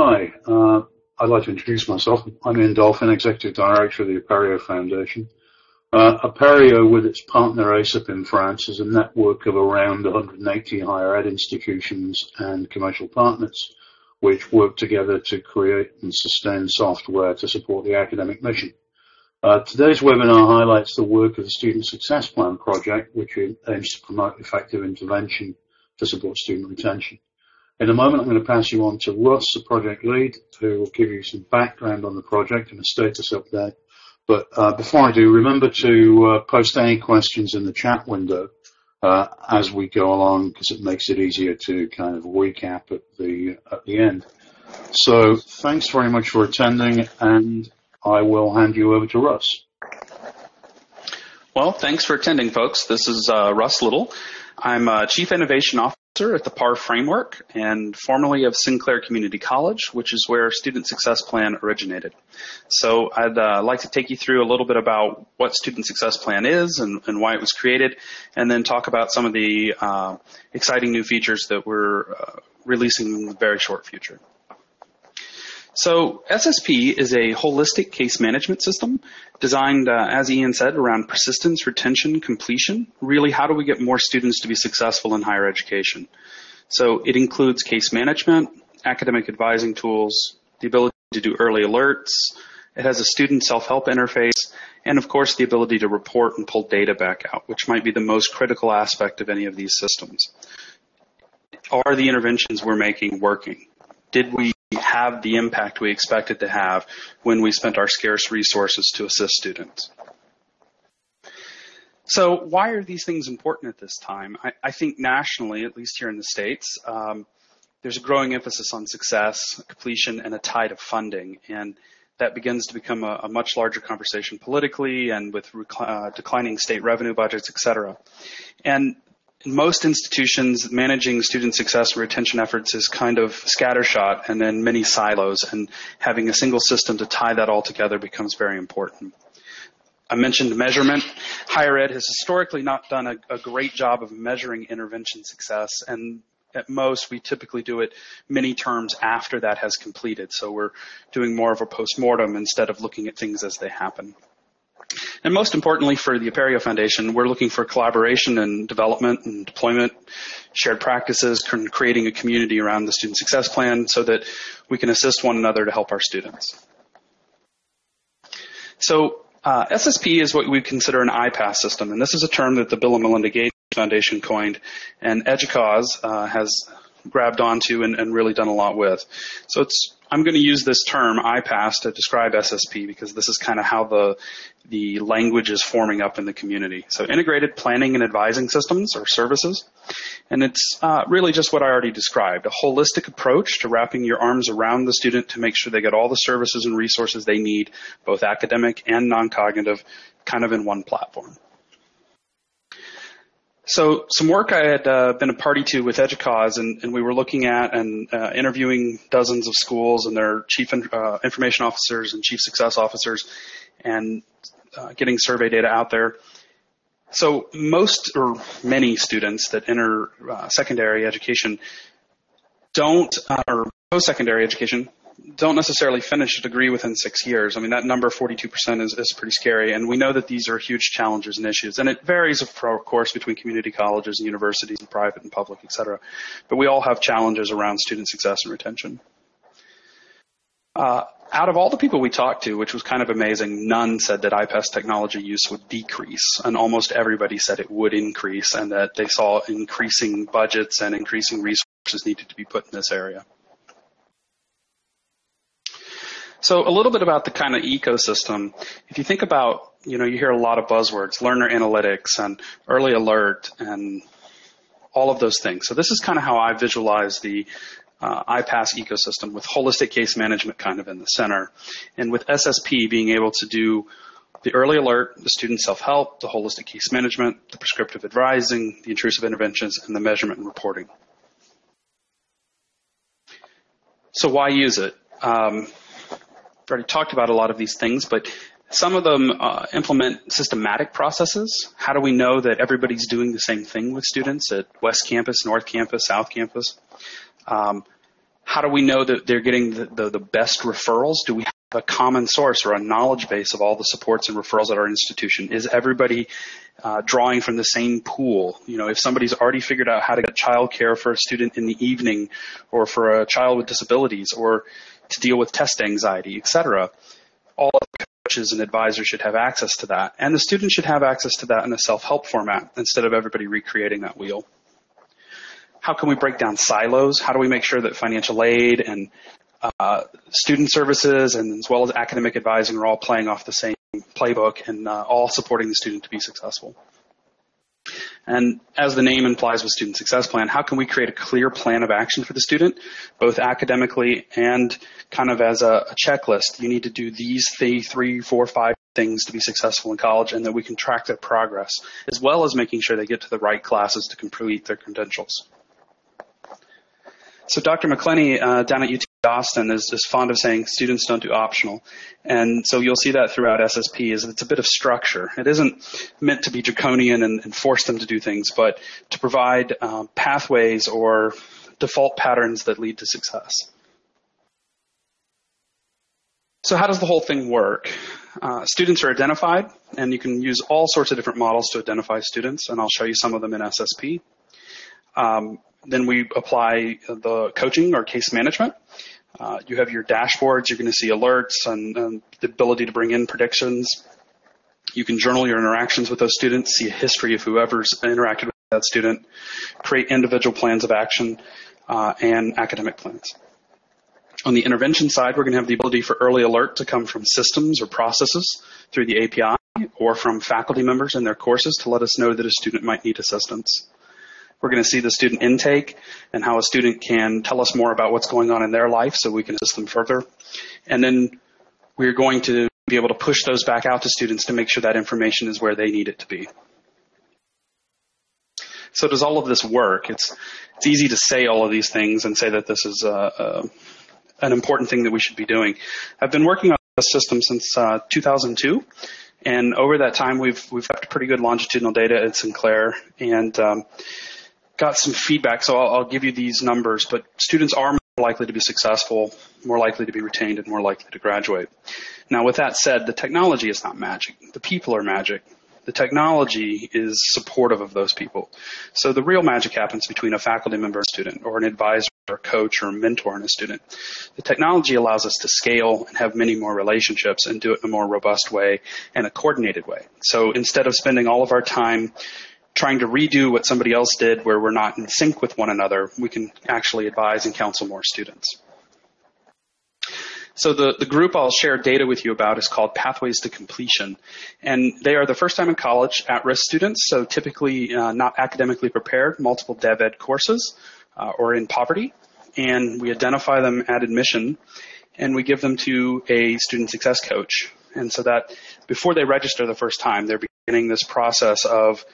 Hi, I'd like to introduce myself. I'm Ian Dolphin, Executive Director of the Apereo Foundation. Apereo, with its partner ASAP in France, is a network of around 180 higher ed institutions and commercial partners, which work together to create and sustain software to support the academic mission. Today's webinar highlights the work of the Student Success Plan project, which aims to promote effective intervention to support student retention. In a moment, I'm going to pass you on to Russ, the project lead, who will give you some background on the project and a status update. But before I do, remember to post any questions in the chat window as we go along, because it makes it easier to kind of recap at the end. So thanks very much for attending, and I will hand you over to Russ. Well, thanks for attending, folks. This is Russ Little. I'm Chief Innovation Officer at the PAR Framework and formerly of Sinclair Community College, which is where Student Success Plan originated. So I'd like to take you through a little bit about what Student Success Plan is and why it was created, and then talk about some of the exciting new features that we're releasing in the very short future. So SSP is a holistic case management system designed, as Ian said, around persistence, retention, completion. Really, how do we get more students to be successful in higher education? So it includes case management, academic advising tools, the ability to do early alerts. It has a student self-help interface, and of course, the ability to report and pull data back out, which might be the most critical aspect of any of these systems. Are the interventions we're making working? Did we have the impact we expected to have when we spent our scarce resources to assist students? So why are these things important at this time? I think nationally, at least here in the States, there's a growing emphasis on success, completion, and a tide of funding. And that begins to become a much larger conversation politically and with declining state revenue budgets, et cetera. And in most institutions, managing student success and retention efforts is kind of scattershot and then many silos, and having a single system to tie that all together becomes very important. I mentioned measurement. Higher ed has historically not done a great job of measuring intervention success, and at most, we typically do it many terms after that has completed, so we're doing more of a postmortem instead of looking at things as they happen. And most importantly for the Apereo Foundation, we're looking for collaboration and development and deployment, shared practices, creating a community around the Student Success Plan so that we can assist one another to help our students. So SSP is what we consider an iPASS system, and this is a term that the Bill and Melinda Gates Foundation coined, and EDUCAUSE has grabbed onto and really done a lot with. So I'm going to use this term, iPASS, to describe SSP because this is kind of how the language is forming up in the community. So integrated planning and advising systems or services. And it's really just what I already described, a holistic approach to wrapping your arms around the student to make sure they get all the services and resources they need, both academic and non-cognitive, kind of in one platform. So some work I had been a party to with EDUCAUSE, and we were looking at and interviewing dozens of schools and their chief information officers and chief success officers and getting survey data out there. So most or many students that enter secondary education or post-secondary education don't necessarily finish a degree within 6 years. I mean, that number, 42%, is pretty scary, and we know that these are huge challenges and issues, and it varies, of course, between community colleges and universities and private and public, et cetera, but we all have challenges around student success and retention. Out of all the people we talked to, which was kind of amazing, none said that iPASS technology use would decrease, and almost everybody said it would increase and that they saw increasing budgets and increasing resources needed to be put in this area. So a little bit about the kind of ecosystem. If you think about, you hear a lot of buzzwords, learner analytics and early alert and all of those things. So this is kind of how I visualize the iPASS ecosystem, with holistic case management kind of in the center, and with SSP being able to do the early alert, the student self-help, the holistic case management, the prescriptive advising, the intrusive interventions, and the measurement and reporting. So why use it? I've already talked about a lot of these things, but some of them implement systematic processes. How do we know that everybody's doing the same thing with students at West Campus, North Campus, South Campus? How do we know that they're getting the best referrals? Do we have a common source or a knowledge base of all the supports and referrals at our institution? Is everybody drawing from the same pool? You know, if somebody's already figured out how to get childcare for a student in the evening, or for a child with disabilities, or to deal with test anxiety, etc., all coaches and advisors should have access to that. And the student should have access to that in a self-help format instead of everybody recreating that wheel. How can we break down silos? How do we make sure that financial aid and student services, and as well as academic advising, are all playing off the same playbook and all supporting the student to be successful? And as the name implies with Student Success Plan, how can we create a clear plan of action for the student, both academically and kind of as a checklist? You need to do these three, four, 5 things to be successful in college, and that we can track their progress, as well as making sure they get to the right classes to complete their credentials. So Dr. McClenney down at UT Austin is fond of saying students don't do optional. And so you'll see that throughout SSP is it's a bit of structure. It isn't meant to be draconian and force them to do things, but to provide pathways or default patterns that lead to success. So how does the whole thing work? Students are identified, and you can use all sorts of different models to identify students, and I'll show you some of them in SSP. Then we apply the coaching or case management. You have your dashboards. You're going to see alerts and the ability to bring in predictions. You can journal your interactions with those students, see a history of whoever's interacted with that student, create individual plans of action and academic plans. On the intervention side, we're going to have the ability for early alert to come from systems or processes through the API, or from faculty members in their courses to let us know that a student might need assistance. We're going to see the student intake and how a student can tell us more about what's going on in their life so we can assist them further. And then we're going to be able to push those back out to students to make sure that information is where they need it to be. So does all of this work? It's easy to say all of these things and say that this is an important thing that we should be doing. I've been working on this system since 2002. And over that time, we've got pretty good longitudinal data at Sinclair, and got some feedback, so I'll give you these numbers, but students are more likely to be successful, more likely to be retained, and more likely to graduate. Now, with that said, the technology is not magic. The people are magic. The technology is supportive of those people. So the real magic happens between a faculty member and a student, or an advisor, or a coach, or a mentor and a student. The technology allows us to scale and have many more relationships and do it in a more robust way and a coordinated way. So instead of spending all of our time trying to redo what somebody else did where we're not in sync with one another, we can actually advise and counsel more students. So the group I'll share data with you about is called Pathways to Completion, and they are the first time in college at-risk students, so typically not academically prepared, multiple DevEd courses, or in poverty, and we identify them at admission, and we give them to a student success coach. And so that before they register the first time, they're beginning this process of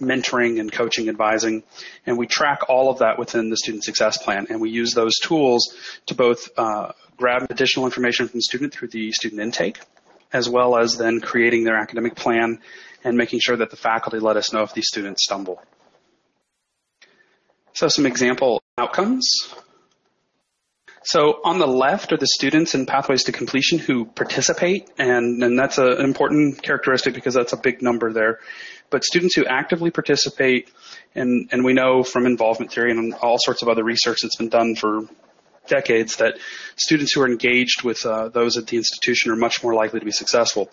mentoring and coaching, advising, and we track all of that within the Student Success Plan, and we use those tools to both grab additional information from the student through the student intake, as well as then creating their academic plan and making sure that the faculty let us know if these students stumble. So some example outcomes. So on the left are the students in Pathways to Completion who participate, and that's an important characteristic because that's a big number there. But students who actively participate, and we know from involvement theory and all sorts of other research that's been done for decades that students who are engaged with those at the institution are much more likely to be successful.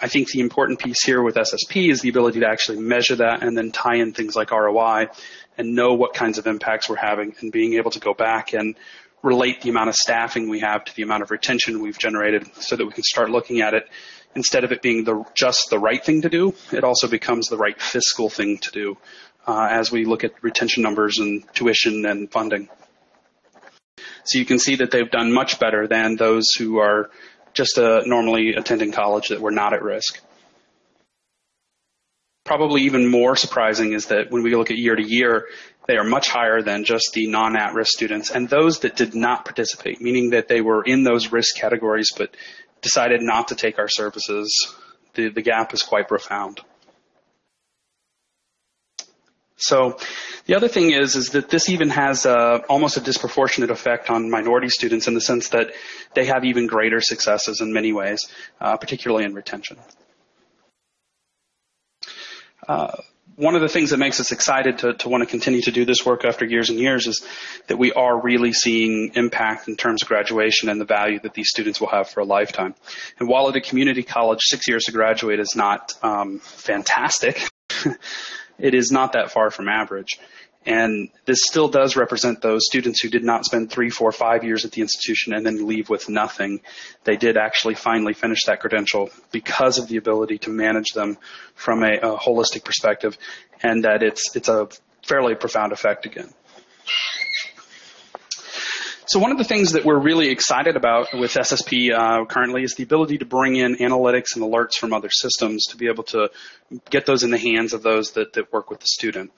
I think the important piece here with SSP is the ability to actually measure that and then tie in things like ROI and know what kinds of impacts we're having, and being able to go back and relate the amount of staffing we have to the amount of retention we've generated so that we can start looking at it. Instead of it being just the right thing to do, it also becomes the right fiscal thing to do as we look at retention numbers and tuition and funding. So you can see that they've done much better than those who are just normally attending college that were not at risk. Probably even more surprising is that when we look at year to year, they are much higher than just the non-at-risk students and those that did not participate, meaning that they were in those risk categories but decided not to take our services. The gap is quite profound. So the other thing is that this even has almost a disproportionate effect on minority students in the sense that they have even greater successes in many ways, particularly in retention. One of the things that makes us excited to want to continue to do this work after years and years is that we are really seeing impact in terms of graduation and the value that these students will have for a lifetime. And while at a community college, 6 years to graduate is not fantastic, it is not that far from average. And this still does represent those students who did not spend 3, 4, 5 years at the institution and then leave with nothing. They did actually finally finish that credential because of the ability to manage them from a holistic perspective, and that it's a fairly profound effect again. So one of the things that we're really excited about with SSP currently is the ability to bring in analytics and alerts from other systems to be able to get those in the hands of those that work with the student.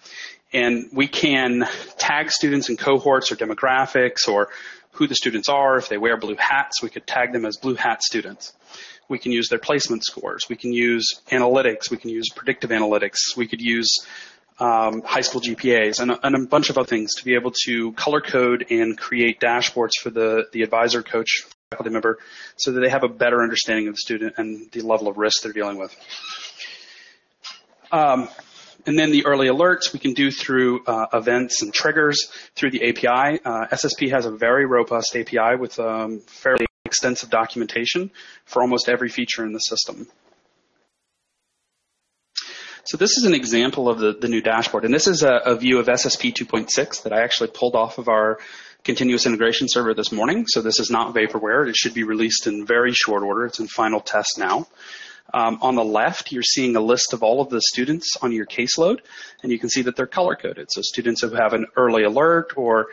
And we can tag students in cohorts or demographics or who the students are. If they wear blue hats, we could tag them as blue hat students. We can use their placement scores. We can use analytics. We can use predictive analytics. We could use high school GPAs and a bunch of other things to be able to color code and create dashboards for the advisor, coach, faculty member so that they have a better understanding of the student and the level of risk they're dealing with. And then the early alerts we can do through events and triggers through the API. SSP has a very robust API with fairly extensive documentation for almost every feature in the system. So this is an example of the new dashboard, and this is a view of SSP 2.6 that I actually pulled off of our continuous integration server this morning. So this is not vaporware. It should be released in very short order. It's in final test now. On the left, you're seeing a list of all of the students on your caseload, and you can see that they're color-coded. So students who have an early alert or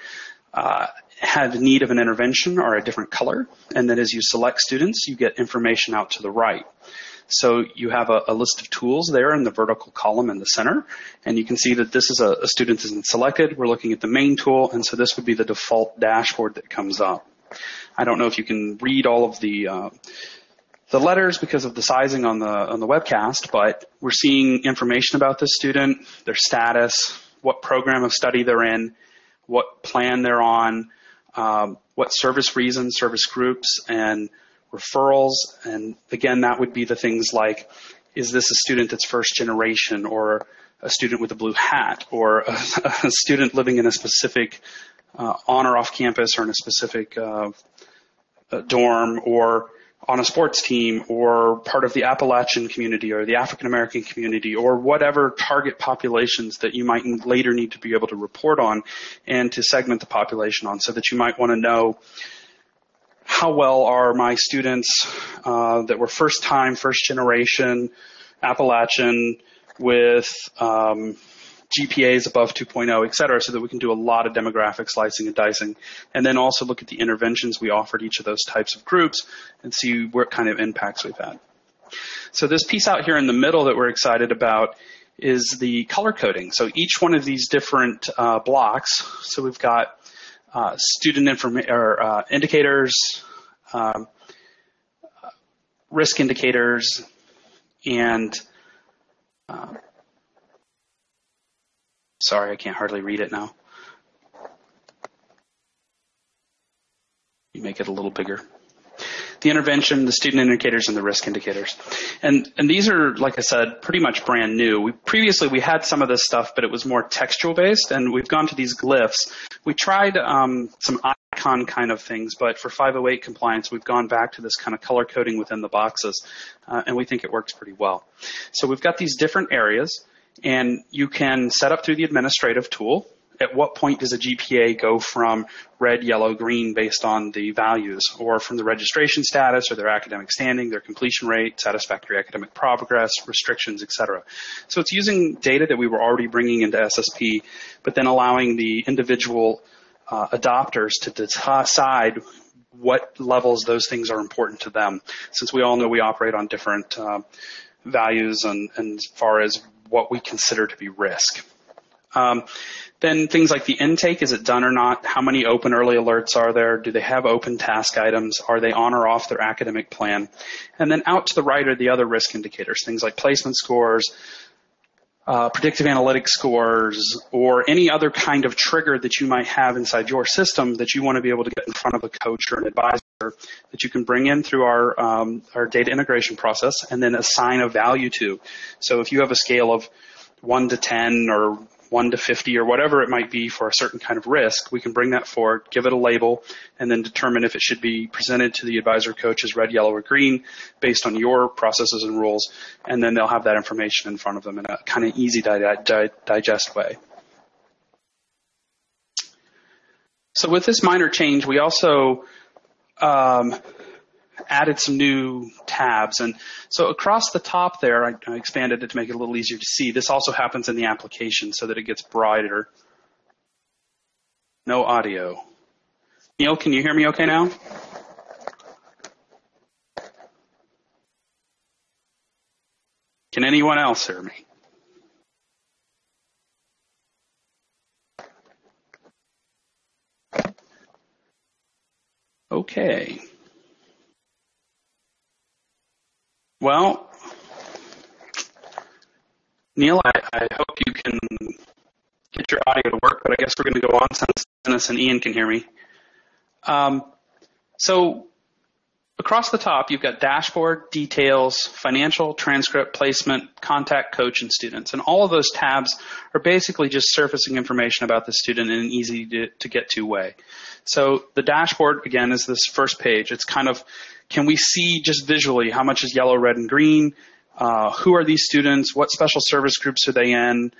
have need of an intervention are a different color, and then as you select students, you get information out to the right. So you have a list of tools there in the vertical column in the center, and you can see that this is a student isn't selected. We're looking at the main tool, and so this would be the default dashboard that comes up. I don't know if you can read all of the letters because of the sizing on the webcast, but we're seeing information about this student, their status, what program of study they're in, what plan they're on, what service reasons, service groups, and referrals. And again, that would be the things like, is this a student that's first generation or a student with a blue hat or a student living in a specific on or off campus or in a specific dorm or on a sports team or part of the Appalachian community or the African American community or whatever target populations that you might later need to be able to report on and to segment the population on so that you might want to know how well are my students that were first time, first generation, Appalachian with GPAs above 2.0, et cetera, so that we can do a lot of demographic slicing and dicing. And then also look at the interventions we offered each of those types of groups and see what kind of impacts we've had. So this piece out here in the middle that we're excited about is the color coding. So each one of these different blocks, so we've got student indicators, risk indicators, and sorry, I can't hardly read it now. You make it a little bigger. The intervention, the student indicators, and the risk indicators. And these are, like I said, pretty much brand new. Previously we had some of this stuff, but it was more textual based, and we've gone to these glyphs. We tried some icon kind of things, but for 508 compliance, we've gone back to this kind of color coding within the boxes, and we think it works pretty well. So we've got these different areas, and you can set up through the administrative tool. At what point does a GPA go from red, yellow, green based on the values or from the registration status or their academic standing, their completion rate, satisfactory academic progress, restrictions, etc. So it's using data that we were already bringing into SSP, but then allowing the individual adopters to decide what levels those things are important to them. Since we all know we operate on different values and as far as what we consider to be risk. Then things like the intake, is it done or not? How many open early alerts are there? Do they have open task items? Are they on or off their academic plan? And then out to the right are the other risk indicators, things like placement scores, predictive analytics scores, or any other kind of trigger that you might have inside your system that you want to be able to get in front of a coach or an advisor that you can bring in through our data integration process and then assign a value to. So if you have a scale of 1 to 10 or 1 to 50 or whatever it might be for a certain kind of risk, we can bring that forward, give it a label, and then determine if it should be presented to the advisor coach as red, yellow, or green based on your processes and rules, and then they'll have that information in front of them in a kind of easy to digest way. So with this minor change, we also added some new tabs. And so across the top there, I expanded it to make it a little easier to see. This also happens in the application so that it gets brighter. No audio. Neil, can you hear me okay now? Can anyone else hear me? Okay. Well, Neil, I hope you can get your audio to work, but I guess we're going to go on since Dennis and Ian can hear me. So across the top, you've got dashboard, details, financial, transcript, placement, contact, coach, and students. And all of those tabs are basically just surfacing information about the student in an easy to get to way. So the dashboard, again, is this first page. It's kind of, can we see just visually how much is yellow, red, and green? Who are these students? What special service groups are they in?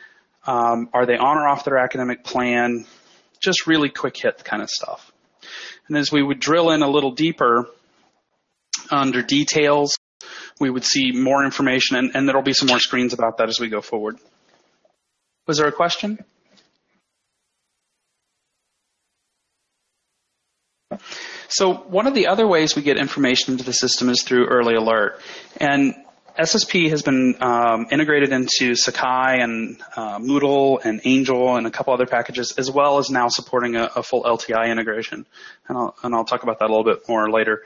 Are they on or off their academic plan? Just really quick hit kind of stuff. And as we would drill in a little deeper under details, we would see more information, and there'll be some more screens about that as we go forward. Was there a question? So one of the other ways we get information into the system is through early alert. And SSP has been integrated into Sakai and Moodle and Angel and a couple other packages, as well as now supporting a full LTI integration. And I'll talk about that a little bit more later.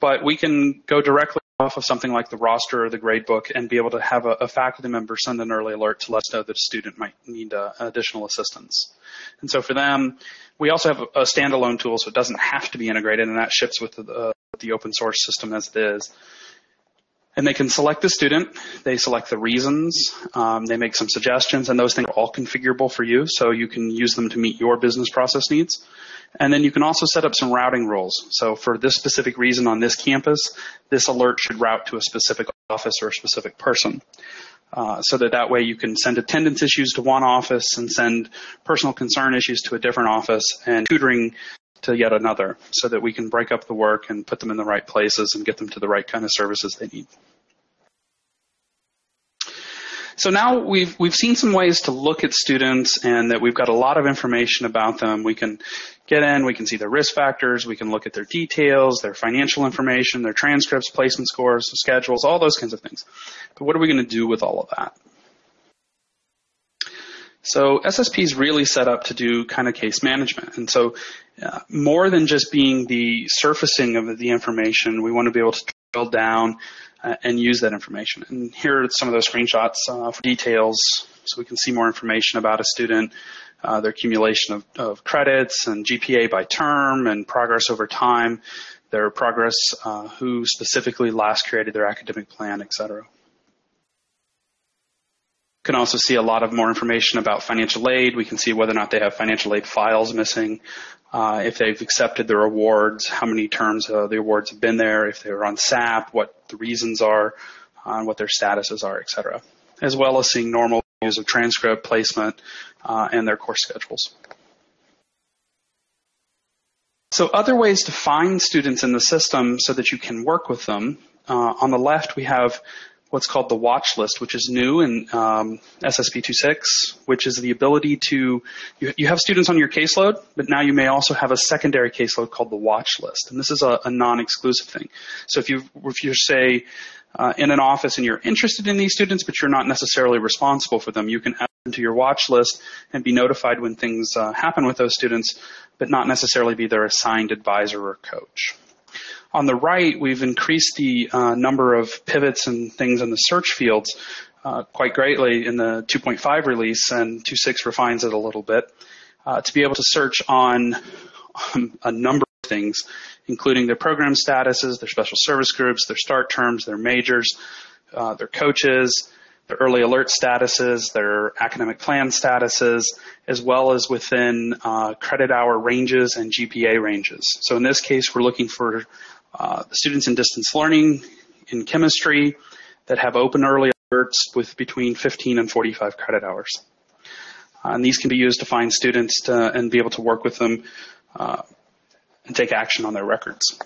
But we can go directly off of something like the roster or the gradebook and be able to have a faculty member send an early alert to let us know that a student might need additional assistance. And so for them, we also have a standalone tool, so it doesn't have to be integrated, and that ships with the open source system as it is. And they can select the student, they select the reasons, they make some suggestions, and those things are all configurable for you, so you can use them to meet your business process needs. And then you can also set up some routing rules. So for this specific reason on this campus, this alert should route to a specific office or a specific person. So that way you can send attendance issues to one office and send personal concern issues to a different office and tutoring to yet another, so that we can break up the work and put them in the right places and get them to the right kind of services they need. So now we've seen some ways to look at students and that we've got a lot of information about them. We can get in, we can see their risk factors, we can look at their details, their financial information, their transcripts, placement scores, schedules, all those kinds of things. But what are we going to do with all of that? So SSP is really set up to do kind of case management. And so more than just being the surfacing of the information, we want to be able to drill down and use that information. And here are some of those screenshots for details, so we can see more information about a student, their accumulation of credits and GPA by term and progress over time, their progress, who specifically last created their academic plan, etc. Can also see a lot of more information about financial aid. We can see whether or not they have financial aid files missing, if they've accepted their awards, how many terms the awards have been there, if they were on SAP, what the reasons are, what their statuses are, etc. As well as seeing normal views of transcript, placement, and their course schedules. So other ways to find students in the system so that you can work with them. On the left, we have what's called the watch list, which is new in SSP 2.6, which is the ability to, you have students on your caseload, but now you may also have a secondary caseload called the watch list. And this is a non-exclusive thing. So if you're say in an office and you're interested in these students, but you're not necessarily responsible for them, you can add them to your watch list and be notified when things happen with those students, but not necessarily be their assigned advisor or coach. On the right, we've increased the number of pivots and things in the search fields quite greatly in the 2.5 release, and 2.6 refines it a little bit, to be able to search on a number of things, including their program statuses, their special service groups, their start terms, their majors, their coaches, their early alert statuses, their academic plan statuses, as well as within credit hour ranges and GPA ranges. So in this case, we're looking for students in distance learning in chemistry that have open early alerts with between 15 and 45 credit hours. And these can be used to find students and be able to work with them and take action on their records.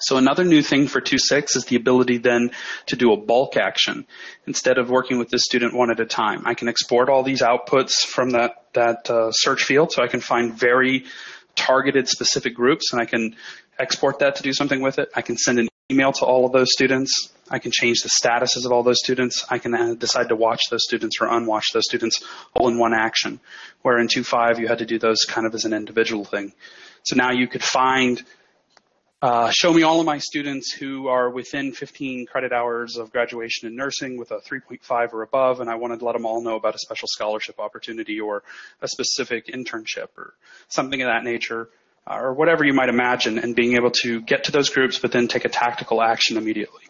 So another new thing for 2.6 is the ability then to do a bulk action instead of working with the student one at a time. I can export all these outputs from that search field, so I can find very targeted specific groups, and I can export that to do something with it. I can send an email to all of those students. I can change the statuses of all those students. I can decide to watch those students or unwatch those students all in one action, where in 2.5 you had to do those kind of as an individual thing. So now you could find, show me all of my students who are within 15 credit hours of graduation in nursing with a 3.5 or above, and I wanted to let them all know about a special scholarship opportunity or a specific internship or something of that nature, or whatever you might imagine, and being able to get to those groups but then take a tactical action immediately.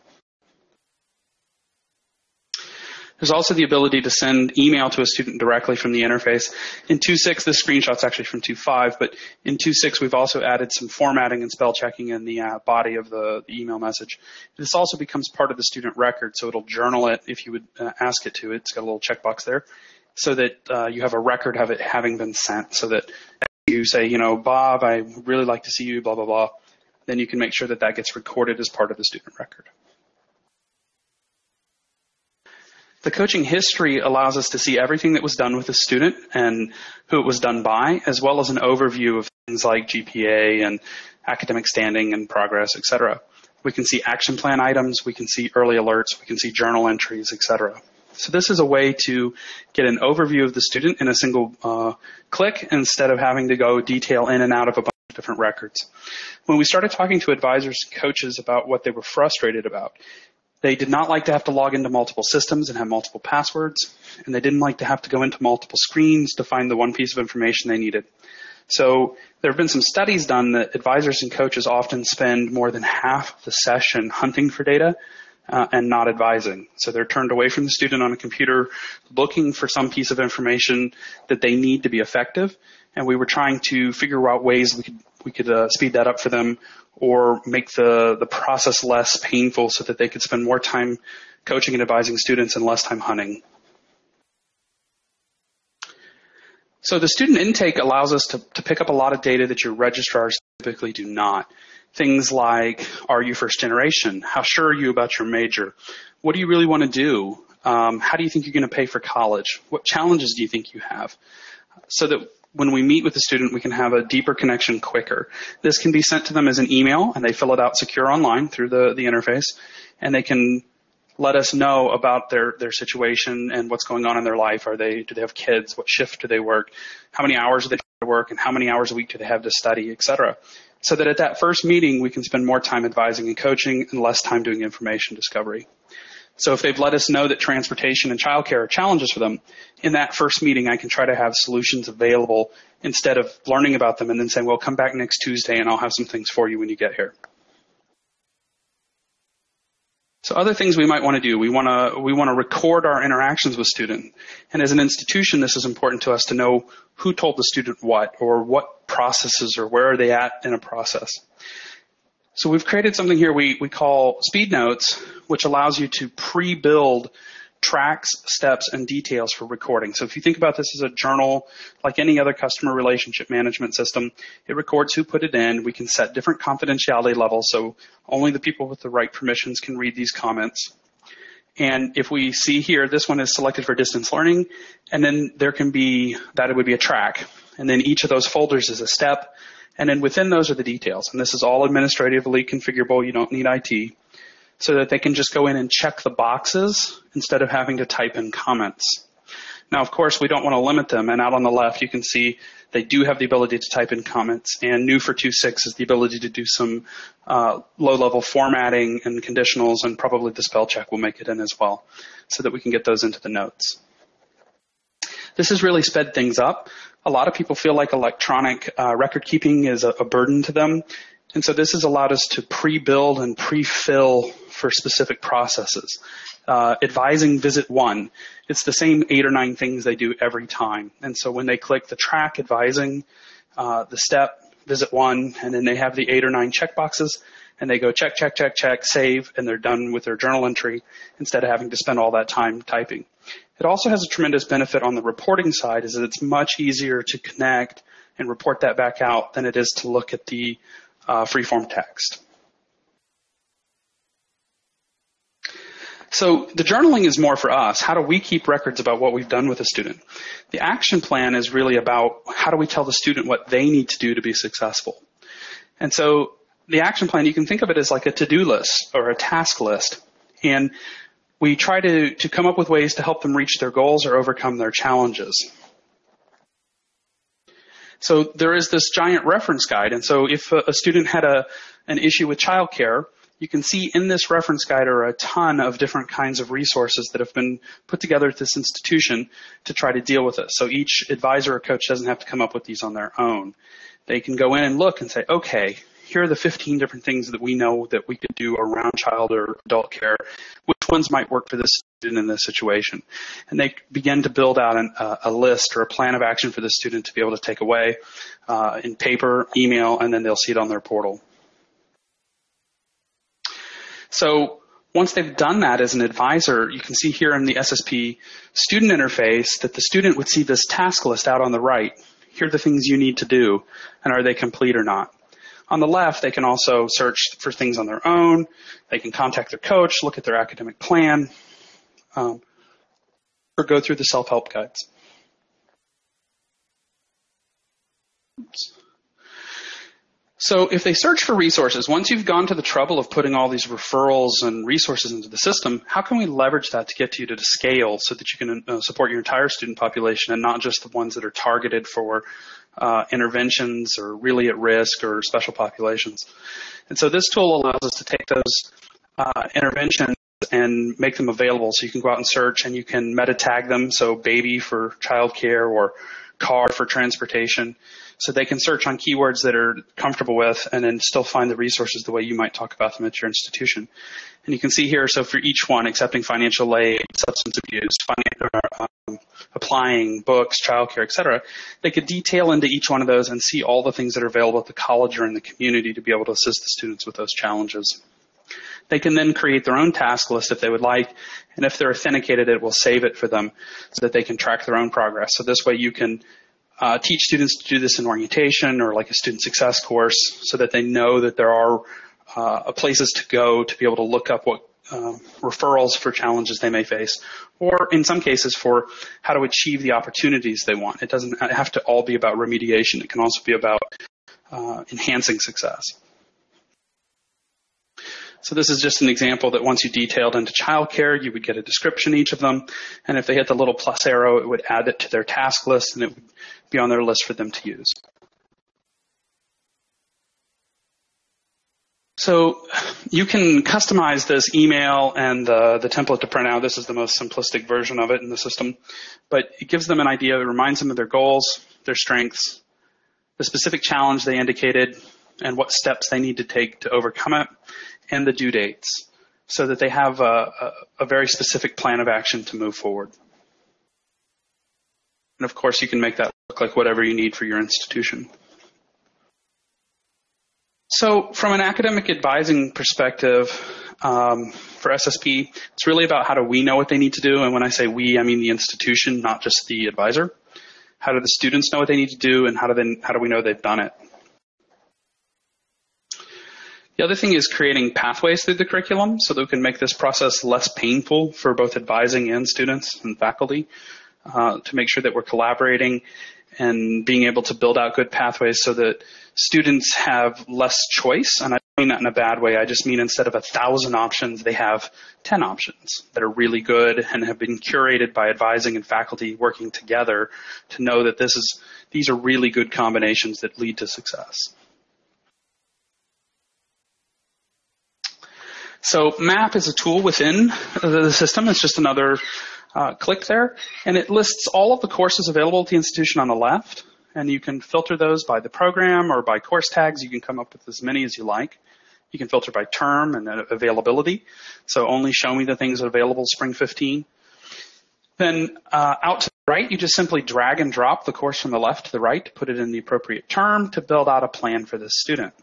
There's also the ability to send email to a student directly from the interface. In 2.6, this screenshot's actually from 2.5, but in 2.6, we've also added some formatting and spell checking in the body of the email message. This also becomes part of the student record, so it'll journal it if you would ask it to. It's got a little checkbox there, so that you have a record of it having been sent, so that you say, you know, Bob, I really like to see you, blah, blah, blah. Then you can make sure that that gets recorded as part of the student record. The coaching history allows us to see everything that was done with the student and who it was done by, as well as an overview of things like GPA and academic standing and progress, etc. We can see action plan items, we can see early alerts, we can see journal entries, etc. So this is a way to get an overview of the student in a single click instead of having to go detail in and out of a bunch of different records. When we started talking to advisors and coaches about what they were frustrated about, they did not like to have to log into multiple systems and have multiple passwords, and they didn't like to have to go into multiple screens to find the one piece of information they needed. So there have been some studies done that advisors and coaches often spend more than half the session hunting for data and not advising. So they're turned away from the student on a computer looking for some piece of information that they need to be effective, and we were trying to figure out ways we could speed that up for them or make the process less painful so that they could spend more time coaching and advising students and less time hunting. So the student intake allows us to pick up a lot of data that your registrars typically do not. Things like, are you first generation? How sure are you about your major? What do you really want to do? How do you think you're going to pay for college? What challenges do you think you have? So that when we meet with the student, we can have a deeper connection quicker. This can be sent to them as an email, and they fill it out secure online through the interface, and they can let us know about their situation and what's going on in their life. Do they have kids? What shift do they work? How many hours do they work, and how many hours a week do they have to study, et cetera. So that at that first meeting, we can spend more time advising and coaching and less time doing information discovery. So if they've let us know that transportation and childcare are challenges for them, in that first meeting, I can try to have solutions available instead of learning about them and then saying, well, come back next Tuesday and I'll have some things for you when you get here. So other things we might want to do, we want to record our interactions with student. And as an institution, this is important to us to know who told the student what or what processes or where are they at in a process. So we've created something here we call speed notes, which allows you to pre-build tracks, steps, and details for recording. So if you think about this as a journal, like any other customer relationship management system, it records who put it in. We can set different confidentiality levels, so only the people with the right permissions can read these comments. And if we see here, this one is selected for distance learning, and then there can be, that it would be a track. And then each of those folders is a step. And then within those are the details. And this is all administratively configurable. You don't need IT. So that they can just go in and check the boxes instead of having to type in comments. Now, of course, we don't want to limit them. And out on the left, you can see They do have the ability to type in comments, and new for 2.6 is the ability to do some low-level formatting and conditionals, and probably the spell check will make it in as well, so that we can get those into the notes. This has really sped things up. A lot of people feel like electronic record keeping is a burden to them, and so this has allowed us to pre-build and pre-fill for specific processes. Advising visit one, it's the same 8 or 9 things they do every time. And so when they click the track, advising, the step, visit one, and then they have the 8 or 9 checkboxes, and they go check, check, check, check, save, and they're done with their journal entry instead of having to spend all that time typing. It also has a tremendous benefit on the reporting side, is that it's much easier to connect and report that back out than it is to look at the freeform text. So the journaling is more for us. How do we keep records about what we've done with a student? The action plan is really about how do we tell the student what they need to do to be successful. And so the action plan, you can think of it as like a to-do list or a task list. And we try to come up with ways to help them reach their goals or overcome their challenges. So there is this giant reference guide. And so if a student had an issue with childcare, you can see in this reference guide are a ton of different kinds of resources that have been put together at this institution to try to deal with this. So each advisor or coach doesn't have to come up with these on their own. They can go in and look and say, okay, here are the 15 different things that we know that we could do around child or adult care. Which ones might work for this student in this situation? And they begin to build out a list or a plan of action for the student to be able to take away in paper, email, and then they'll see it on their portal. So once they've done that as an advisor, you can see here in the SSP student interface that the student would see this task list out on the right. Here are the things you need to do, and are they complete or not? On the left, they can also search for things on their own. They can contact their coach, look at their academic plan, or go through the self-help guides. Oops. So if they search for resources, once you've gone to the trouble of putting all these referrals and resources into the system, how can we leverage that to get you to scale so that you can support your entire student population and not just the ones that are targeted for interventions or really at risk or special populations? And so this tool allows us to take those interventions and make them available. So you can go out and search, and you can meta tag them, so baby for childcare or car for transportation, so they can search on keywords that are comfortable with and then still find the resources the way you might talk about them at your institution. And you can see here, so for each one, accepting financial aid, substance abuse, applying, books, childcare, etc., they could detail into each one of those and see all the things that are available at the college or in the community to be able to assist the students with those challenges. They can then create their own task list if they would like, and if they're authenticated, it will save it for them so that they can track their own progress. So this way you can teach students to do this in orientation or like a student success course, so that they know that there are places to go to be able to look up what referrals for challenges they may face, or in some cases for how to achieve the opportunities they want. It doesn't have to all be about remediation. It can also be about enhancing success. So this is just an example that once you detailed into childcare, you would get a description each of them. And if they hit the little plus arrow, it would add it to their task list, and it would be on their list for them to use. So you can customize this email and the template to print out. This is the most simplistic version of it in the system, but it gives them an idea. It reminds them of their goals, their strengths, the specific challenge they indicated, and what steps they need to take to overcome it, and the due dates, so that they have a very specific plan of action to move forward. And of course, you can make that look like whatever you need for your institution. So from an academic advising perspective, for SSP, it's really about how do we know what they need to do? And when I say we, I mean the institution, not just the advisor. How do the students know what they need to do, and how do we know they've done it? The other thing is creating pathways through the curriculum so that we can make this process less painful for both advising and students and faculty, to make sure that we're collaborating and being able to build out good pathways so that students have less choice. And I mean that in a bad way. I just mean instead of 1,000 options, they have 10 options that are really good and have been curated by advising and faculty working together to know that these are really good combinations that lead to success. So MAP is a tool within the system. It's just another click there, and it lists all of the courses available at the institution on the left, and you can filter those by the program or by course tags. You can come up with as many as you like. You can filter by term and availability, so only show me the things that are available spring 15. Then out to the right, you just simply drag and drop the course from the left to the right to put it in the appropriate term to build out a plan for this student.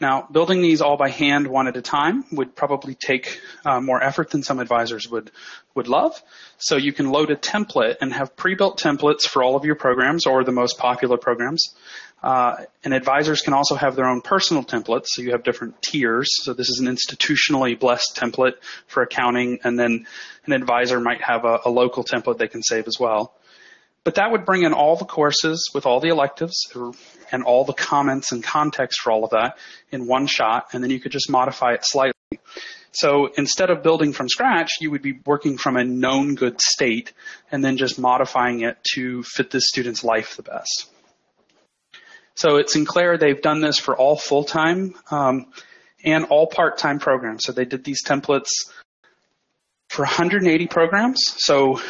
Now, building these all by hand one at a time would probably take more effort than some advisors would love. So you can load a template and have pre-built templates for all of your programs or the most popular programs. And advisors can also have their own personal templates, so you have different tiers. So this is an institutionally blessed template for accounting, and then an advisor might have a local template they can save as well. But that would bring in all the courses with all the electives and all the comments and context for all of that in one shot, and then you could just modify it slightly. So instead of building from scratch, you would be working from a known good state and then just modifying it to fit this student's life the best. So at Sinclair, they've done this for all full-time and all part-time programs. So they did these templates for 180 programs. So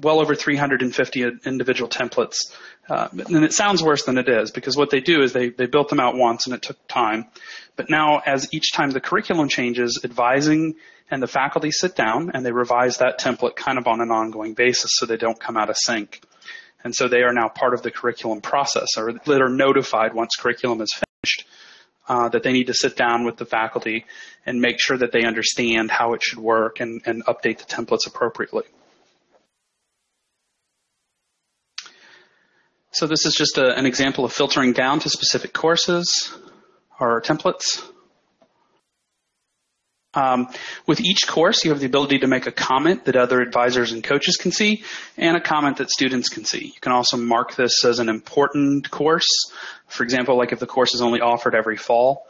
well over 350 individual templates. And it sounds worse than it is, because what they do is they built them out once and it took time. But now, as each time the curriculum changes, advising and the faculty sit down and they revise that template kind of on an ongoing basis so they don't come out of sync. And so they are now part of the curriculum process, or that are notified once curriculum is finished that they need to sit down with the faculty and make sure that they understand how it should work and update the templates appropriately. So this is just an example of filtering down to specific courses or templates. With each course, you have the ability to make a comment that other advisors and coaches can see, and a comment that students can see. You can also mark this as an important course. For example, like if the course is only offered every fall,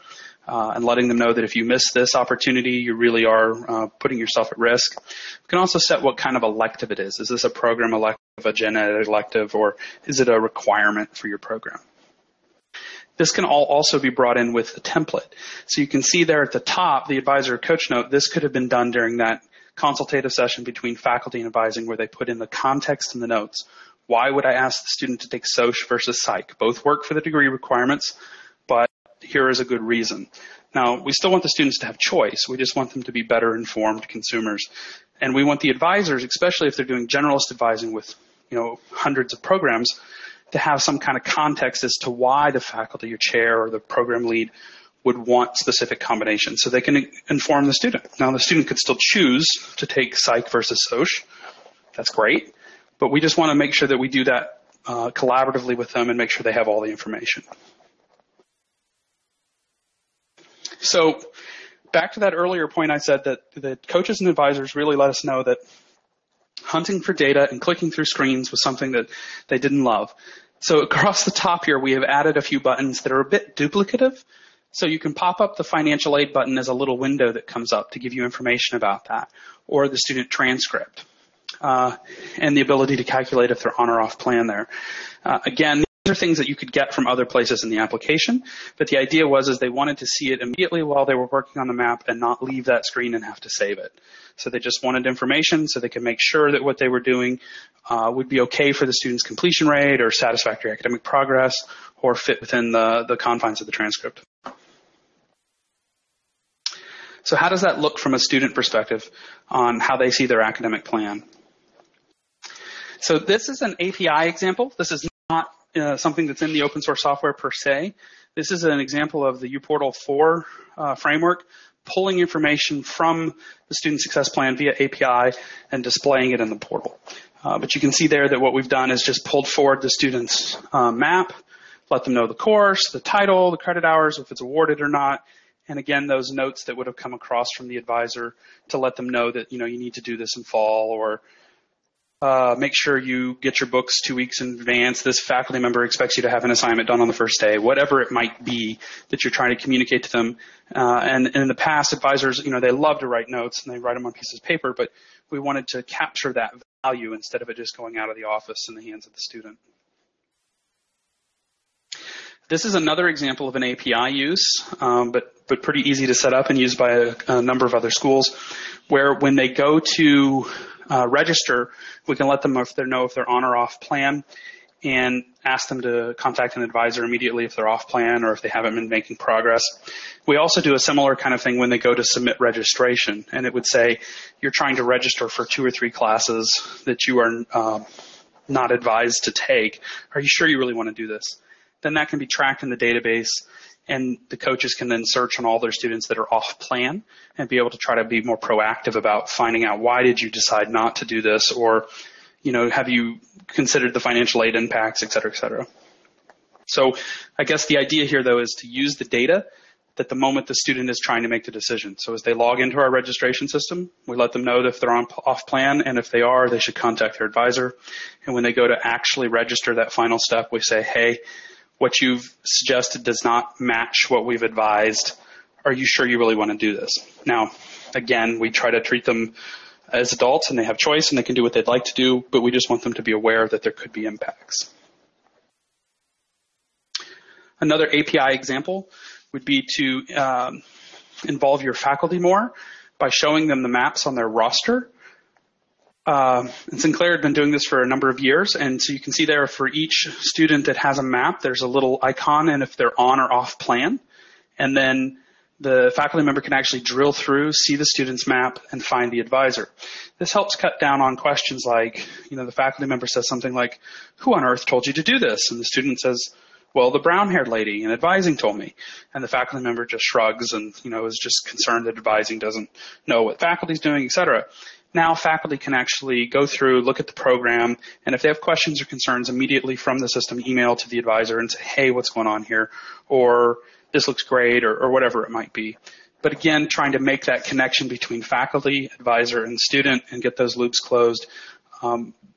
and letting them know that if you miss this opportunity, you really are putting yourself at risk. You can also set what kind of elective it is. Is this a program elective, a gen ed elective, or is it a requirement for your program? This can all also be brought in with the template. So you can see there at the top, the advisor or coach note, this could have been done during that consultative session between faculty and advising where they put in the context and the notes. Why would I ask the student to take SOCH versus Psych? Both work for the degree requirements, but here is a good reason. Now, we still want the students to have choice. We just want them to be better informed consumers. And we want the advisors, especially if they're doing generalist advising with, you know, hundreds of programs, to have some kind of context as to why the faculty or chair or the program lead would want specific combinations, so they can inform the student. Now, the student could still choose to take Psych versus SOCH. That's great. But we just want to make sure that we do that collaboratively with them and make sure they have all the information. So back to that earlier point, I said that the coaches and advisors really let us know that hunting for data and clicking through screens was something that they didn't love. So across the top here, we have added a few buttons that are a bit duplicative. So you can pop up the financial aid button as a little window that comes up to give you information about that, or the student transcript, and the ability to calculate if they're on or off plan there. Again, are things that you could get from other places in the application, but the idea was is they wanted to see it immediately while they were working on the map and not leave that screen and have to save it. So they just wanted information so they could make sure that what they were doing would be okay for the student's completion rate or satisfactory academic progress or fit within the confines of the transcript. So how does that look from a student perspective on how they see their academic plan? So this is an API example. This is not something that's in the open source software per se. This is an example of the UPortal 4 framework pulling information from the Student Success Plan via API and displaying it in the portal. But you can see there that what we've done is just pulled forward the student's map, let them know the course, the title, the credit hours, if it's awarded or not, and again, those notes that would have come across from the advisor to let them know that, you know, you need to do this in fall, or Make sure you get your books 2 weeks in advance. This faculty member expects you to have an assignment done on the first day, whatever it might be that you're trying to communicate to them. And in the past, advisors, you know, they love to write notes and they write them on pieces of paper, but we wanted to capture that value instead of it just going out of the office in the hands of the student. This is another example of an API use, but pretty easy to set up and used by a number of other schools, where when they go to register, we can let them know if they're on or off plan and ask them to contact an advisor immediately if they're off plan or if they haven't been making progress. We also do a similar kind of thing when they go to submit registration, and it would say you're trying to register for 2 or 3 classes that you are not advised to take. Are you sure you really want to do this? Then that can be tracked in the database, and the coaches can then search on all their students that are off plan and be able to try to be more proactive about finding out, why did you decide not to do this, or, you know, have you considered the financial aid impacts, et cetera, et cetera. So I guess the idea here, though, is to use the data that the moment the student is trying to make the decision. So as they log into our registration system, we let them know that if they're off plan, and if they are, they should contact their advisor. And when they go to actually register, that final step, we say, hey, what you've suggested does not match what we've advised. Are you sure you really want to do this? Now, again, we try to treat them as adults, and they have choice and they can do what they'd like to do, but we just want them to be aware that there could be impacts. Another API example would be to involve your faculty more by showing them the maps on their roster. And Sinclair had been doing this for a number of years, and so you can see there for each student that has a map, there's a little icon, and if they're on or off plan, and then the faculty member can actually drill through, see the student's map, and find the advisor. This helps cut down on questions like, you know, the faculty member says something like, who on earth told you to do this? And the student says, well, the brown-haired lady in advising told me. And the faculty member just shrugs and, you know, is just concerned that advising doesn't know what faculty's doing, et cetera. Now faculty can actually go through, look at the program, and if they have questions or concerns, immediately from the system email to the advisor and say, hey, what's going on here? Or this looks great, or whatever it might be. But again, trying to make that connection between faculty, advisor, and student and get those loops closed.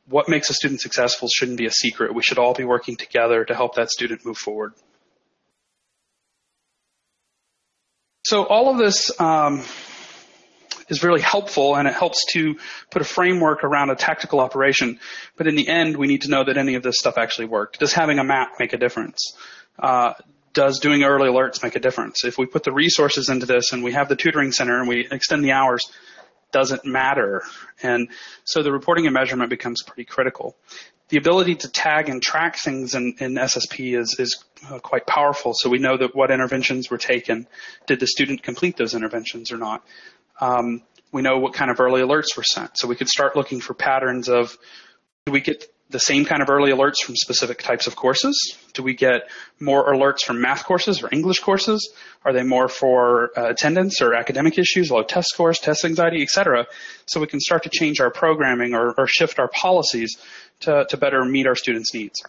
What makes a student successful shouldn't be a secret. We should all be working together to help that student move forward. So all of this is really helpful, and it helps to put a framework around a tactical operation. But in the end, we need to know that any of this stuff actually worked. Does having a map make a difference? Does doing early alerts make a difference? If we put the resources into this and we have the tutoring center and we extend the hours, does it matter? And so the reporting and measurement becomes pretty critical. The ability to tag and track things in SSP is quite powerful. So we know that what interventions were taken. Did the student complete those interventions or not? We know what kind of early alerts were sent. So we could start looking for patterns of, do we get the same kind of early alerts from specific types of courses? Do we get more alerts from math courses or English courses? Are they more for attendance or academic issues, low test scores, test anxiety, et cetera? So we can start to change our programming or shift our policies to better meet our students' needs.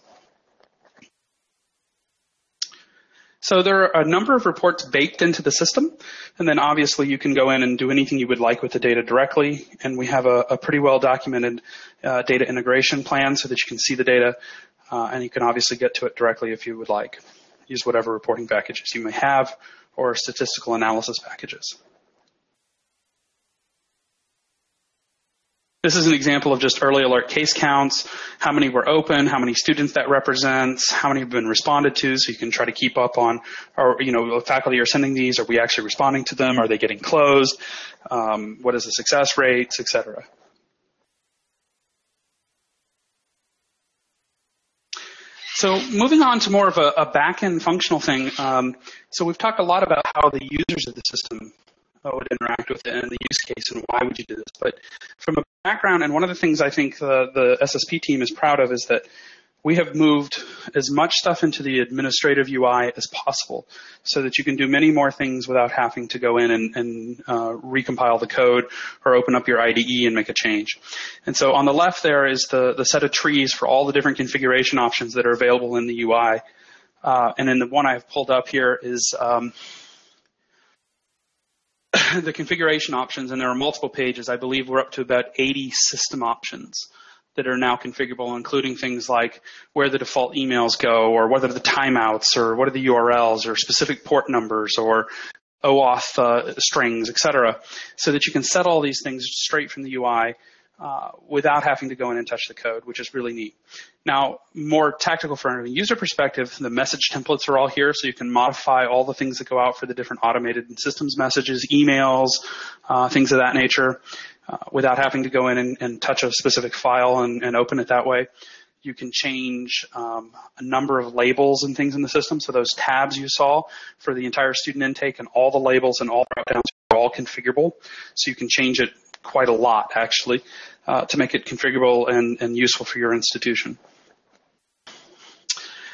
So there are a number of reports baked into the system, and then obviously you can go in and do anything you would like with the data directly, and we have a pretty well-documented data integration plan so that you can see the data, and you can obviously get to it directly if you would like. Use whatever reporting packages you may have or statistical analysis packages. This is an example of just early alert case counts, how many were open, how many students that represents, how many have been responded to, so you can try to keep up on, or, you know, faculty are sending these, are we actually responding to them, are they getting closed, what is the success rates, et cetera. So moving on to more of a back-end functional thing, so we've talked a lot about how the users of the system would interact with it and the use case and why would you do this. But from a background, and one of the things I think the SSP team is proud of is that we have moved as much stuff into the administrative UI as possible so that you can do many more things without having to go in and recompile the code or open up your IDE and make a change. And so on the left there is the set of trees for all the different configuration options that are available in the UI. And then the one I've pulled up here is the configuration options, and there are multiple pages. I believe we're up to about 80 system options that are now configurable, including things like where the default emails go, or what are the timeouts, or what are the URLs, or specific port numbers, or OAuth strings, etc., so that you can set all these things straight from the UI without having to go in and touch the code, which is really neat. Now, more tactical from a user perspective, the message templates are all here, so you can modify all the things that go out for the different automated systems messages, emails, things of that nature, without having to go in and touch a specific file and open it that way. You can change a number of labels and things in the system. So those tabs you saw for the entire student intake and all the labels and all dropdowns are all configurable. So you can change it quite a lot, actually, to make it configurable and useful for your institution.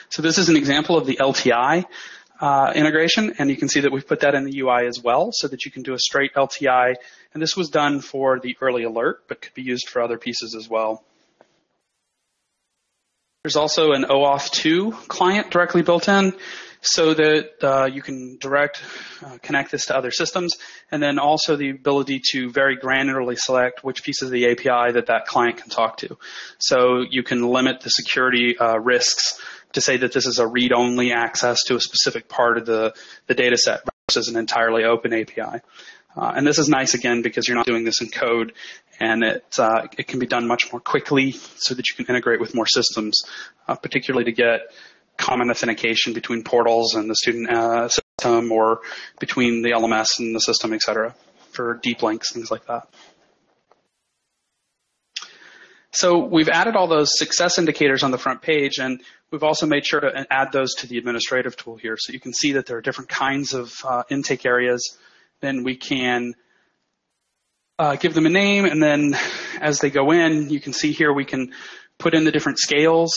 So this is an example of the LTI integration, and you can see that we've put that in the UI as well, so that you can do a straight LTI. And this was done for the early alert, but could be used for other pieces as well. There's also an OAuth2 client directly built in, so that you can connect this to other systems, and then also the ability to very granularly select which pieces of the API that client can talk to. So you can limit the security risks to say that this is a read-only access to a specific part of the data set versus an entirely open API. And this is nice, again, because you're not doing this in code, and it can be done much more quickly so that you can integrate with more systems, particularly to get common authentication between portals and the student system, or between the LMS and the system, et cetera, for deep links, things like that. So we've added all those success indicators on the front page, and we've also made sure to add those to the administrative tool here. So you can see that there are different kinds of intake areas. Then we can give them a name, and then as they go in, you can see here we can put in the different scales,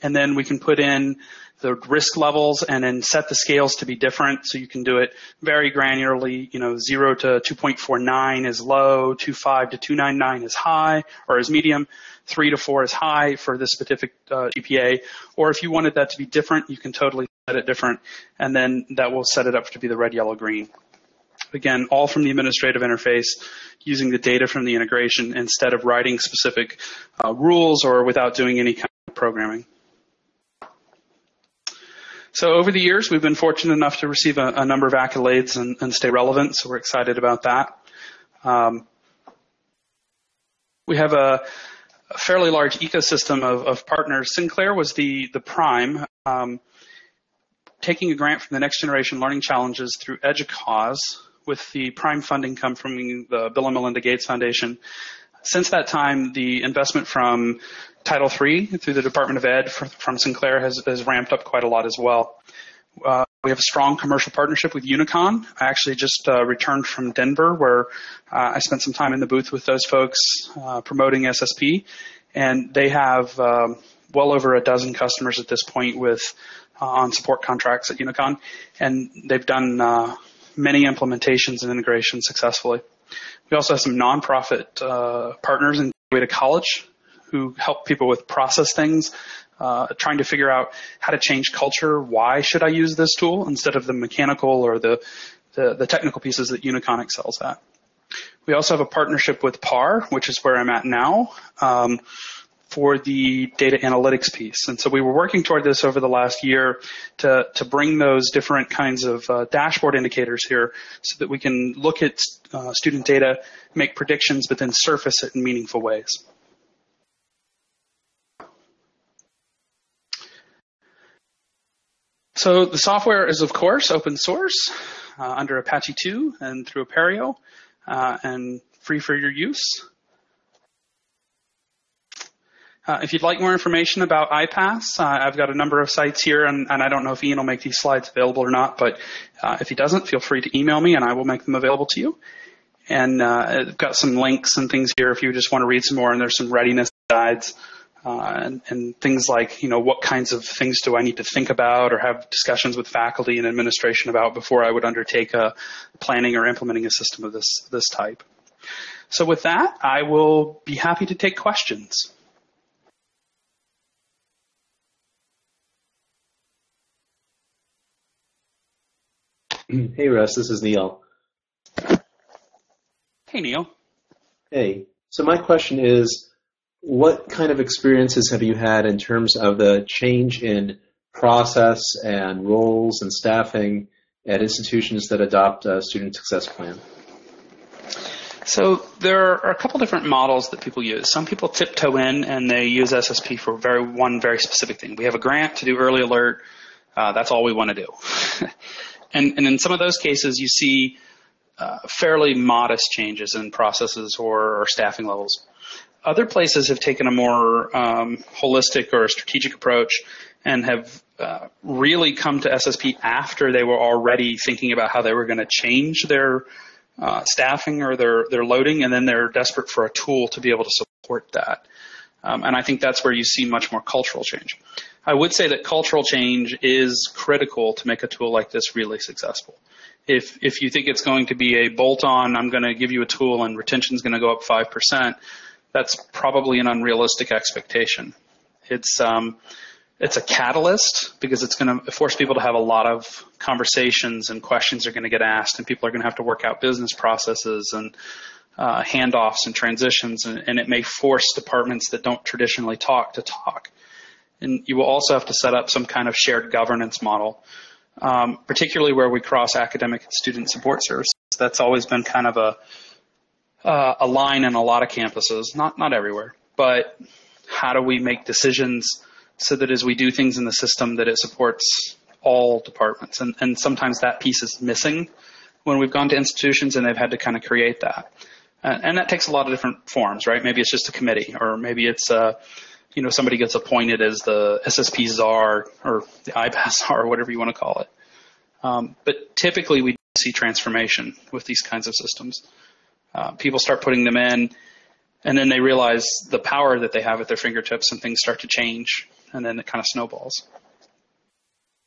and then we can put in the risk levels and then set the scales to be different, so you can do it very granularly. You know, 0 to 2.49 is low, 2.5 to 2.99 is high, or is medium, 3 to 4 is high for this specific GPA. Or if you wanted that to be different, you can totally set it different, and then that will set it up to be the red, yellow, green. Again, all from the administrative interface, using the data from the integration instead of writing specific rules or without doing any kind of programming. So over the years, we've been fortunate enough to receive a number of accolades and stay relevant, so we're excited about that. We have a fairly large ecosystem of partners. Sinclair was the prime. Taking a grant from the Next Generation Learning Challenges through EDUCAUSE, with the prime funding come from the Bill and Melinda Gates Foundation. Since that time, the investment from Title III through the Department of Ed from Sinclair has ramped up quite a lot as well. We have a strong commercial partnership with Unicon. I actually just returned from Denver, where I spent some time in the booth with those folks promoting SSP, and they have well over a dozen customers at this point with on support contracts at Unicon, and they've done many implementations and integrations successfully. We also have some nonprofit partners in Way to College who help people with process things, trying to figure out how to change culture. Why should I use this tool instead of the mechanical or the technical pieces that Unicon excels at? We also have a partnership with PAR, which is where I'm at now, for the data analytics piece. And so we were working toward this over the last year to bring those different kinds of dashboard indicators here, so that we can look at student data, make predictions, but then surface it in meaningful ways. So the software is, of course, open source under Apache 2 and through Apereo, and free for your use. If you'd like more information about iPASS, I've got a number of sites here, and I don't know if Ian will make these slides available or not, but if he doesn't, feel free to email me and I will make them available to you. And I've got some links and things here if you just want to read some more, and there's some readiness guides and things like, you know, what kinds of things do I need to think about or have discussions with faculty and administration about before I would undertake a planning or implementing a system of this type. So with that, I will be happy to take questions. Hey, Russ, this is Neil. Hey, Neil. Hey. So my question is, what kind of experiences have you had in terms of the change in process and roles and staffing at institutions that adopt a Student Success Plan? So there are a couple different models that people use. Some people tiptoe in and they use SSP for one very specific thing. We have a grant to do early alert. That's all we want to do. And in some of those cases, you see fairly modest changes in processes or staffing levels. Other places have taken a more holistic or strategic approach and have really come to SSP after they were already thinking about how they were going to change their staffing or their loading, and then they're desperate for a tool to be able to support that. And I think that's where you see much more cultural change. I would say that cultural change is critical to make a tool like this really successful. If you think it's going to be a bolt-on, I'm going to give you a tool and retention's going to go up 5%, that's probably an unrealistic expectation. It's a catalyst because it's going to force people to have a lot of conversations, and questions are going to get asked, and people are going to have to work out business processes and handoffs and transitions, and it may force departments that don't traditionally talk to talk. And you will also have to set up some kind of shared governance model, particularly where we cross academic and student support services. That's always been kind of a line in a lot of campuses, not everywhere, but how do we make decisions so that as we do things in the system that it supports all departments? And sometimes that piece is missing when we've gone to institutions and they've had to kind of create that. And that takes a lot of different forms, right? Maybe it's just a committee, or maybe it's somebody gets appointed as the SSP czar or the iPASS czar, or whatever you want to call it. But typically we see transformation with these kinds of systems. People start putting them in, and then they realize the power that they have at their fingertips, and things start to change, and then it kind of snowballs.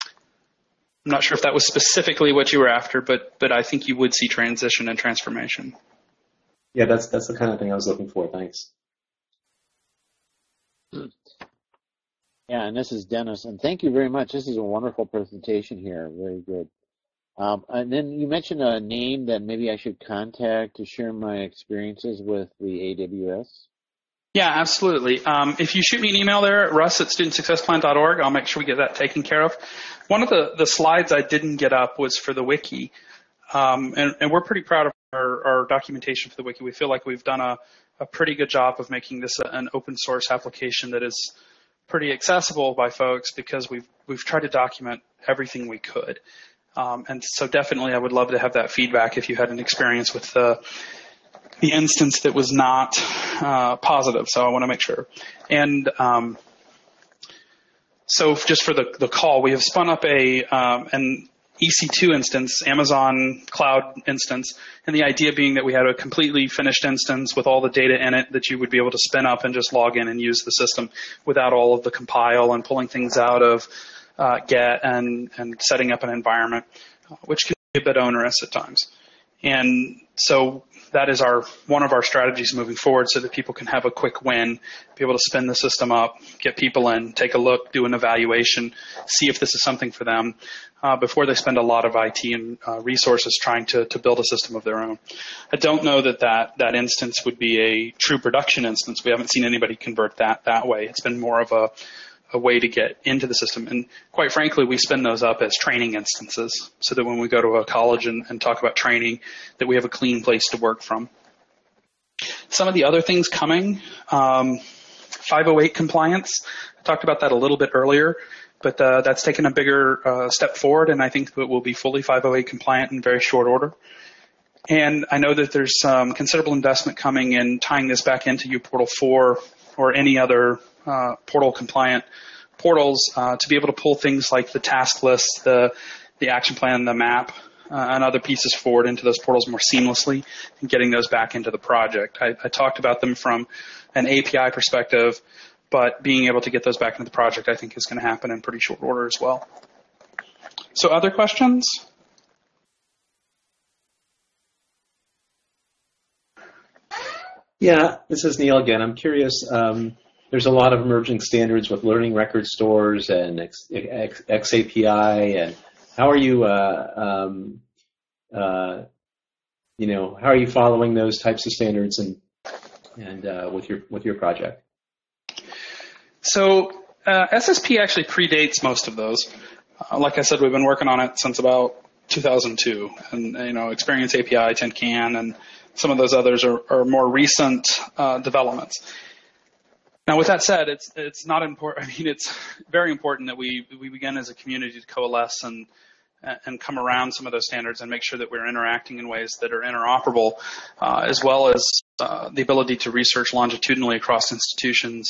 I'm not sure if that was specifically what you were after, but I think you would see transition and transformation. Yeah, that's the kind of thing I was looking for. Thanks. Yeah, and this is Dennis, and thank you very much. This is a wonderful presentation here. Very good. And then you mentioned a name that maybe I should contact to share my experiences with the AWS. Yeah, absolutely. If you shoot me an email there at russ@studentsuccessplan.org, I'll make sure we get that taken care of. One of the slides I didn't get up was for the wiki, and we're pretty proud of our documentation for the wiki. We feel like we've done a pretty good job of making this an open source application that is pretty accessible by folks, because we've tried to document everything we could. And so definitely I would love to have that feedback if you had an experience with the instance that was not positive. So I want to make sure. And so just for the call, we have spun up an EC2 instance, Amazon Cloud instance, and the idea being that we had a completely finished instance with all the data in it that you would be able to spin up and just log in and use the system without all of the compile and pulling things out of Get and setting up an environment, which can be a bit onerous at times. And so that is one of our strategies moving forward, so that people can have a quick win, be able to spin the system up, get people in, take a look, do an evaluation, see if this is something for them before they spend a lot of IT and resources trying to build a system of their own. I don't know that instance would be a true production instance. We haven't seen anybody convert that way. It's been more of a way to get into the system. And quite frankly, we spin those up as training instances, so that when we go to a college and talk about training, that we have a clean place to work from. Some of the other things coming, 508 compliance, I talked about that a little bit earlier, but that's taken a bigger step forward, and I think that we'll be fully 508 compliant in very short order. And I know that there's considerable investment coming in tying this back into UPortal 4 or any other portal compliant portals to be able to pull things like the task list, the action plan, the map, and other pieces forward into those portals more seamlessly, and getting those back into the project. I talked about them from an API perspective, but being able to get those back into the project, I think, is going to happen in pretty short order as well. So other questions? Yeah, this is Neil again. I'm curious, there's a lot of emerging standards with learning record stores and XAPI, and how are you, how are you following those types of standards and with your project? So SSP actually predates most of those. Like I said, we've been working on it since about 2002, and Experience API, TenCan, and some of those others are more recent developments. Now, with that said, it's not important. I mean, it's very important that we begin as a community to coalesce and come around some of those standards and make sure that we're interacting in ways that are interoperable, as well as the ability to research longitudinally across institutions.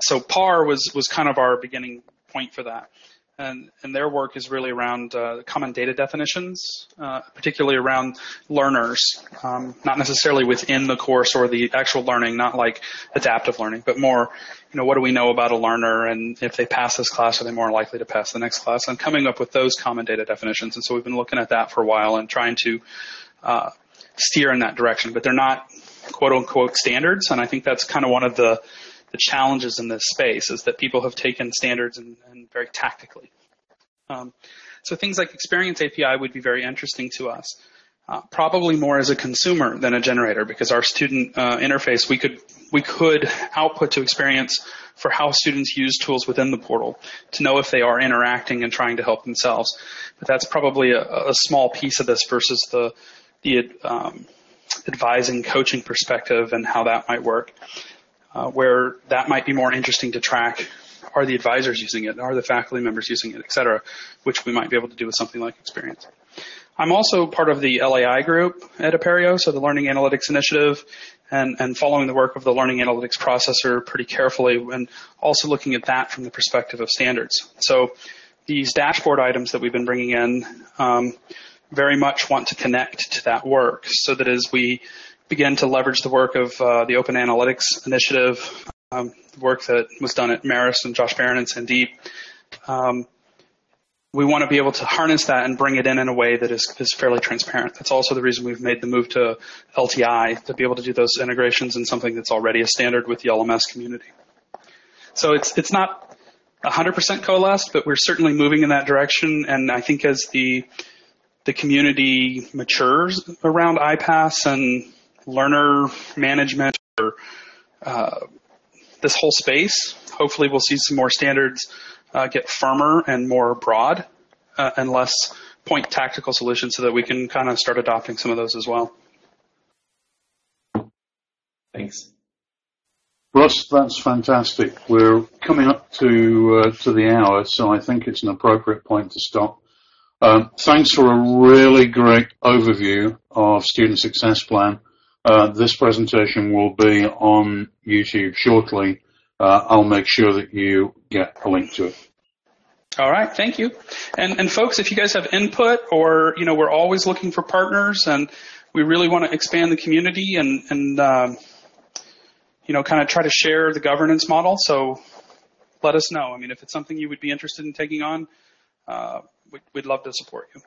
So PAR was kind of our beginning point for that. And their work is really around common data definitions, particularly around learners, not necessarily within the course or the actual learning, not like adaptive learning, but more, what do we know about a learner, and if they pass this class, are they more likely to pass the next class? And coming up with those common data definitions. And so we've been looking at that for a while and trying to steer in that direction, but they're not quote unquote standards. And I think that's kind of one of the challenges in this space, is that people have taken standards and very tactically. So things like Experience API would be very interesting to us, probably more as a consumer than a generator, because our student interface, we could output to Experience for how students use tools within the portal to know if they are interacting and trying to help themselves. But that's probably a small piece of this versus the advising, coaching perspective and how that might work. Where that might be more interesting to track, are the advisors using it, are the faculty members using it, et cetera, which we might be able to do with something like Experience. I'm also part of the LAI group at Apereo, so the Learning Analytics Initiative, and following the work of the Learning Analytics Processor pretty carefully, and also looking at that from the perspective of standards. So these dashboard items that we've been bringing in very much want to connect to that work, so that as we begin to leverage the work of the Open Analytics Initiative, the work that was done at Marist and Josh Barron and Sandeep. We want to be able to harness that and bring it in a way that is fairly transparent. That's also the reason we've made the move to LTI, to be able to do those integrations in something that's already a standard with the LMS community. So it's not 100% coalesced, but we're certainly moving in that direction, and I think as the community matures around iPASS and learner management, or this whole space, hopefully we'll see some more standards get firmer and more broad and less point tactical solutions, so that we can kind of start adopting some of those as well. Thanks. Russ, that's fantastic. We're coming up to the hour, so I think it's an appropriate point to stop. Thanks for a really great overview of Student Success Plan. This presentation will be on YouTube shortly. I'll make sure that you get a link to it. All right, thank you. And folks, if you guys have input, or, we're always looking for partners, and we really want to expand the community and kind of try to share the governance model. So let us know. I mean, if it's something you would be interested in taking on, we'd love to support you.